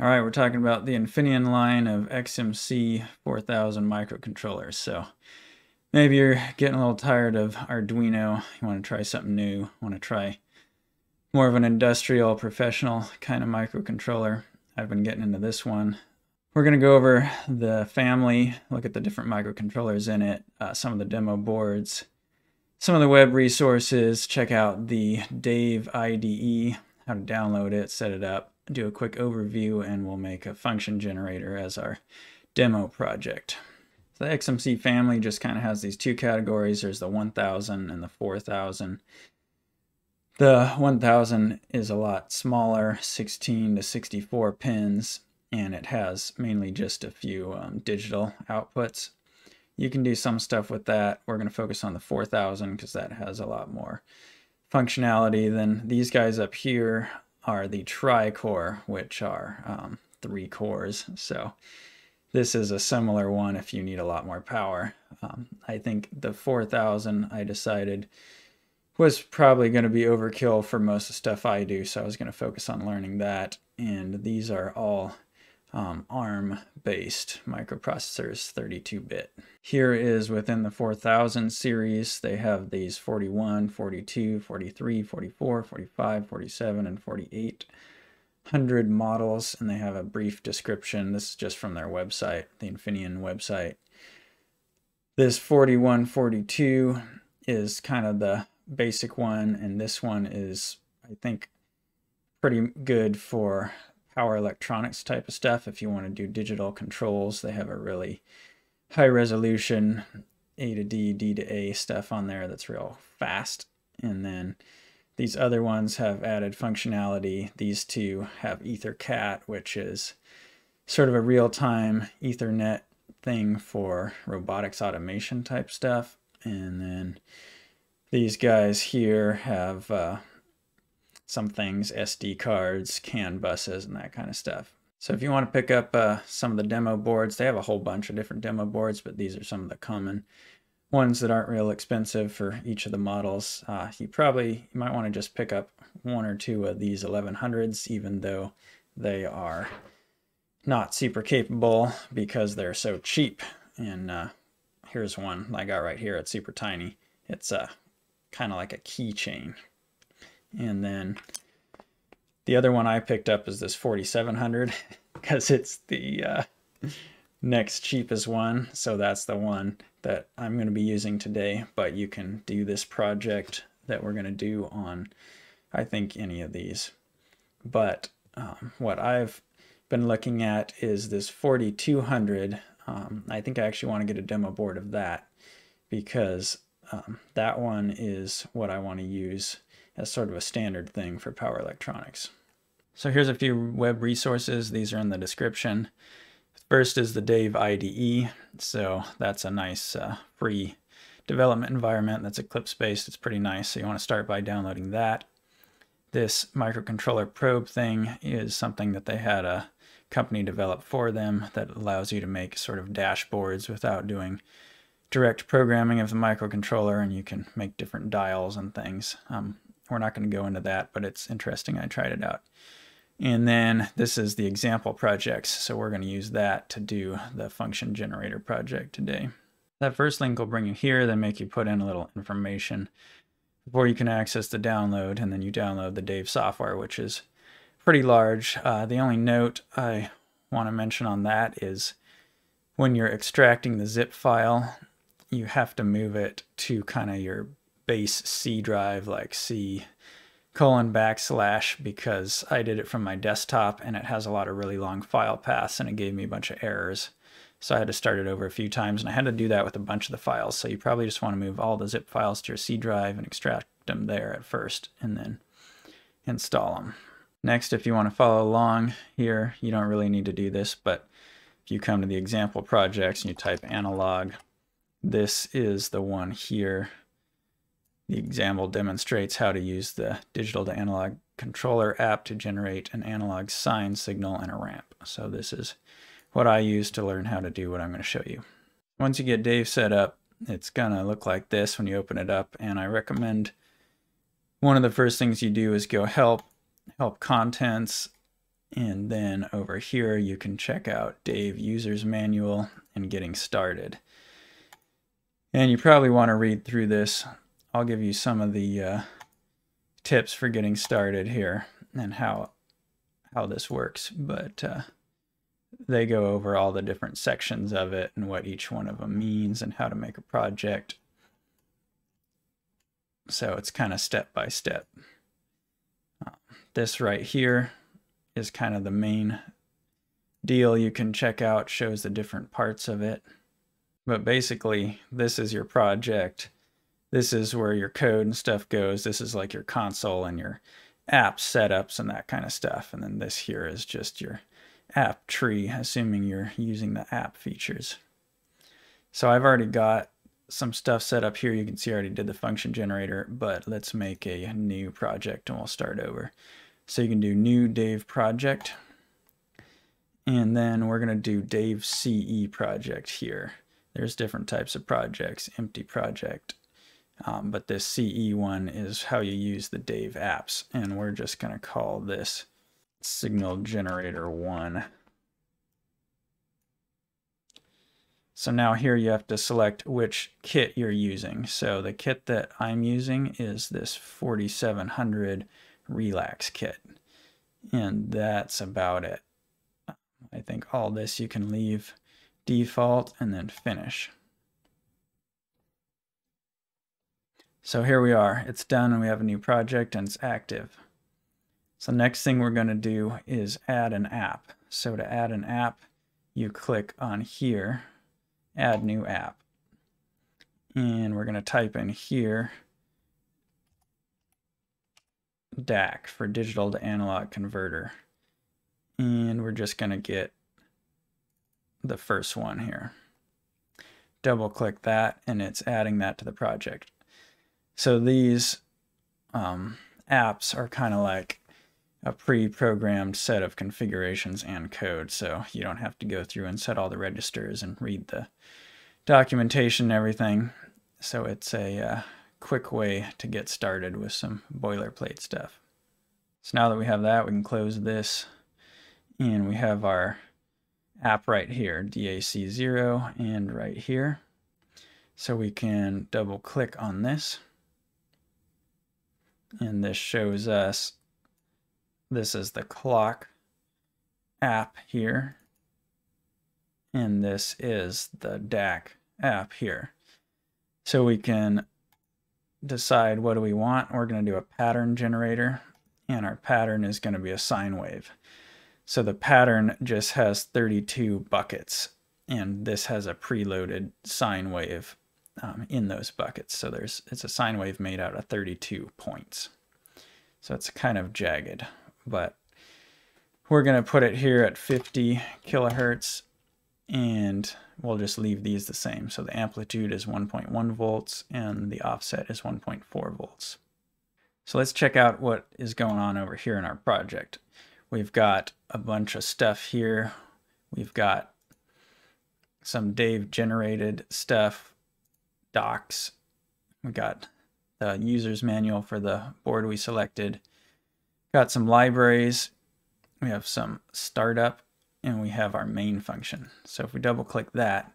All right, we're talking about the Infineon line of XMC 4000 microcontrollers. So maybe you're getting a little tired of Arduino. You want to try something new. You want to try more of an industrial, professional kind of microcontroller. I've been getting into this one. We're going to go over the family, look at the different microcontrollers in it, some of the demo boards, some of the web resources, check out the DAVE IDE, how to download it, set it up, do a quick overview, and we'll make a function generator as our demo project. So the XMC family just kind of has these two categories. There's the 1000 and the 4000. The 1000 is a lot smaller, 16 to 64 pins, and it has mainly just a few digital outputs. You can do some stuff with that. We're going to focus on the 4000 because that has a lot more functionality. Then these guys up here are the tri-core, which are 3 cores. So this is a similar one if you need a lot more power. I think the 4000 I decided was probably going to be overkill for most of the stuff I do, so I was going to focus on learning that. And these are all ARM-based microprocessors, 32-bit. Here is within the 4000 series, they have these 41, 42, 43, 44, 45, 47, and 4800 models, and they have a brief description. This is just from their website, the Infineon website. This 4142 is kind of the basic one, and this one is, I think, pretty good for power electronics type of stuff. If you want to do digital controls, they have a really high resolution A to D, D to A stuff on there that's real fast. And then these other ones have added functionality. These two have EtherCAT, which is sort of a real-time Ethernet thing for robotics automation type stuff. And then these guys here have some things, SD cards, CAN buses, and that kind of stuff. So if you want to pick up some of the demo boards, they have a whole bunch of different demo boards, but these are some of the common ones that aren't real expensive for each of the models. You might want to just pick up one or two of these 1100s, even though they are not super capable because they're so cheap. And here's one I got right here. It's super tiny. It's kind of like a keychain. And then the other one I picked up is this 4700 because it's the next cheapest one. So that's the one that I'm going to be using today, but you can do this project that we're going to do on, I think, any of these. But what I've been looking at is this 4200. I think I actually want to get a demo board of that because that one is what I want to use as sort of a standard thing for power electronics. So here's a few web resources. These are in the description. First is the DAVE IDE. So that's a nice free development environment that's Eclipse-based. It's pretty nice. So you want to start by downloading that. This microcontroller probe thing is something that they had a company develop for them that allows you to make sort of dashboards without doing direct programming of the microcontroller, and you can make different dials and things. We're not going to go into that, but it's interesting. I tried it out. And then this is the example projects. So we're going to use that to do the function generator project today. That first link will bring you here, then make you put in a little information before you can access the download. And then you download the DAVE software, which is pretty large. The only note I want to mention on that is when you're extracting the zip file, you have to move it to kind of your base C drive, like C:\\, because I did it from my desktop and it has a lot of really long file paths and it gave me a bunch of errors. So I had to start it over a few times, and I had to do that with a bunch of the files. So you probably just want to move all the zip files to your C drive and extract them there at first and then install them. Next, if you want to follow along here, you don't really need to do this, but if you come to the example projects and you type analog, this is the one here. The example demonstrates how to use the digital to analog controller app to generate an analog sine signal and a ramp. So this is what I use to learn how to do what I'm going to show you. Once you get DAVE set up, it's going to look like this when you open it up. And I recommend one of the first things you do is go help contents, And then over here, you can check out DAVE User's Manual and Getting Started. And you probably want to read through this. I'll give you some of the tips for getting started here and how this works. But they go over all the different sections of it and what each one of them means and how to make a project. So it's kind of step by step. This right here is kind of the main deal you can check out, shows the different parts of it. But basically, this is your project. This is where your code and stuff goes. This is like your console and your app setups and that kind of stuff. And then this here is just your app tree, assuming you're using the app features. So I've already got some stuff set up here. You can see I already did the function generator, but let's make a new project and we'll start over. So you can do new DAVE project. And then we're going to do DAVE CE project here. There's different types of projects, empty project, but this CE one is how you use the DAVE apps, and we're just going to call this Signal Generator 1. So now here you have to select which kit you're using. So the kit that I'm using is this 4700 Relax kit, and that's about it. I think all this you can leave default and then finish. So here we are, it's done and we have a new project and it's active. So next thing we're going to do is add an app. So to add an app, you click on here, add new app. And we're going to type in here DAC for digital to analog converter. And we're just going to get the first one here. Double click that and it's adding that to the project. So these apps are kind of like a pre-programmed set of configurations and code, so you don't have to go through and set all the registers and read the documentation and everything. So it's a quick way to get started with some boilerplate stuff. So now that we have that, we can close this and we have our app right here, DAC0, and right here. So we can double click on this. And this shows us, this is the clock app here. And this is the DAC app here. So we can decide what do we want. We're going to do a pattern generator, and our pattern is going to be a sine wave. So the pattern just has 32 buckets, and this has a preloaded sine wave in those buckets. So it's a sine wave made out of 32 points. So it's kind of jagged, but we're going to put it here at 50 kilohertz, and we'll just leave these the same. So the amplitude is 1.1 volts, and the offset is 1.4 volts. So let's check out what is going on over here in our project. We've got a bunch of stuff here. We've got some DAVE generated stuff, docs. We got the user's manual for the board we selected. Got some libraries. We have some startup, and we have our main function. So if we double click that,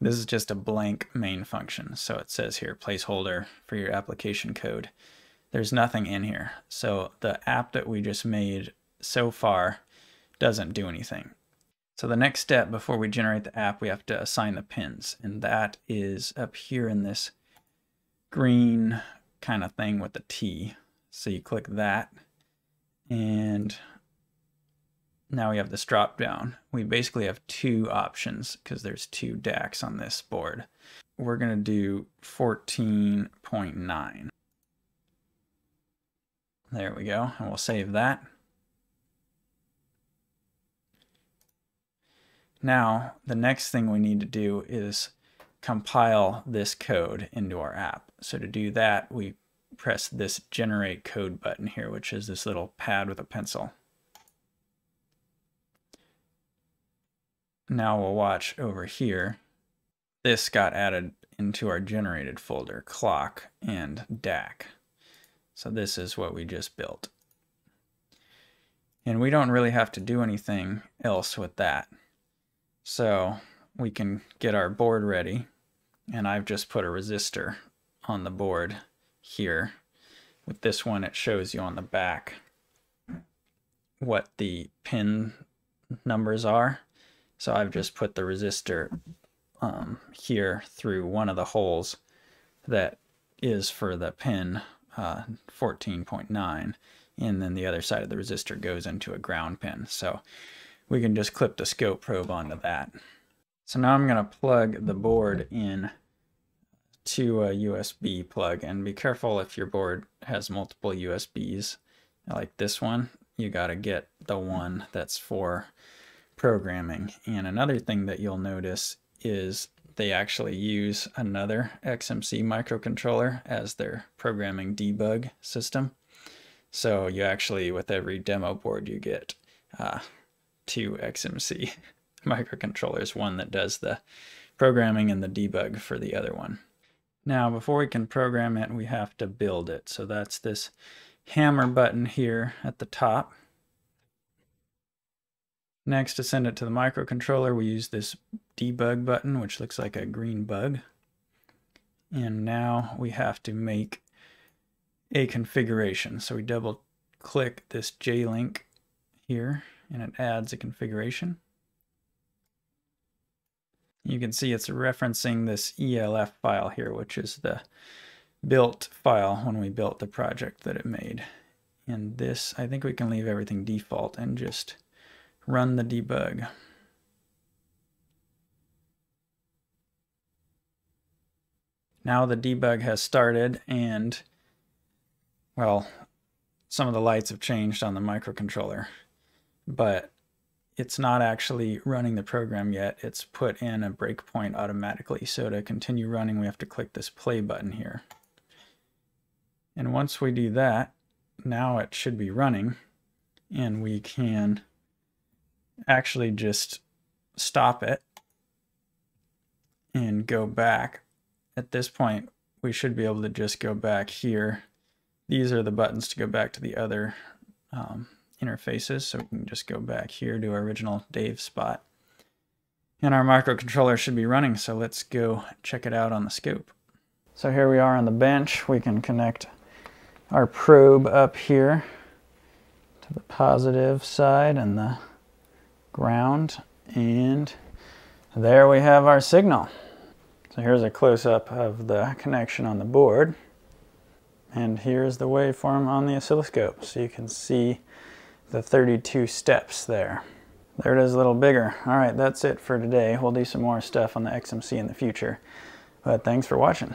this is just a blank main function. So it says here, placeholder for your application code. There's nothing in here. So the app that we just made so far doesn't do anything. So the next step before we generate the app, we have to assign the pins, and that is up here in this green kind of thing with the T. So you click that, and now we have this drop down. We basically have two options because there's two DACs on this board. We're going to do 14.9. There we go, and we'll save that. Now, the next thing we need to do is compile this code into our app. So to do that, we press this Generate Code button here, which is this little pad with a pencil. Now we'll watch over here. This got added into our generated folder, clock and DAC. So this is what we just built. And we don't really have to do anything else with that. So we can get our board ready. And I've just put a resistor on the board here. With this one, it shows you on the back what the pin numbers are. So I've just put the resistor here through one of the holes that is for the pin 14.9, and then the other side of the resistor goes into a ground pin. So we can just clip the scope probe onto that. So now I'm going to plug the board in to a USB plug, and be careful if your board has multiple USBs like this one. You got to get the one that's for programming. And another thing that you'll notice is they actually use another XMC microcontroller as their programming debug system. So you actually, with every demo board, you get two XMC microcontrollers, one that does the programming and the debug for the other one. Now, before we can program it, we have to build it. So that's this hammer button here at the top. Next, to send it to the microcontroller, we use this debug button, which looks like a green bug. And now we have to make a configuration. So we double click this J-Link here, and it adds a configuration. You can see it's referencing this ELF file here, which is the built file when we built the project that it made. And this, I think we can leave everything default and just run the debug. Now the debug has started, and well, some of the lights have changed on the microcontroller, but it's not actually running the program yet. It's put in a breakpoint automatically. So to continue running, we have to click this play button here. And once we do that, now it should be running, and we can actually just stop it and go back. At this point, we should be able to just go back here. These are the buttons to go back to the other interfaces, so we can just go back here to our original DAVE spot. And our microcontroller should be running, so let's go check it out on the scope. So here we are on the bench. We can connect our probe up here to the positive side and the ground, and there we have our signal. So here's a close-up of the connection on the board, and here's the waveform on the oscilloscope, so you can see the 32 steps there. There it is a little bigger. All right, that's it for today. We'll do some more stuff on the XMC in the future, but thanks for watching.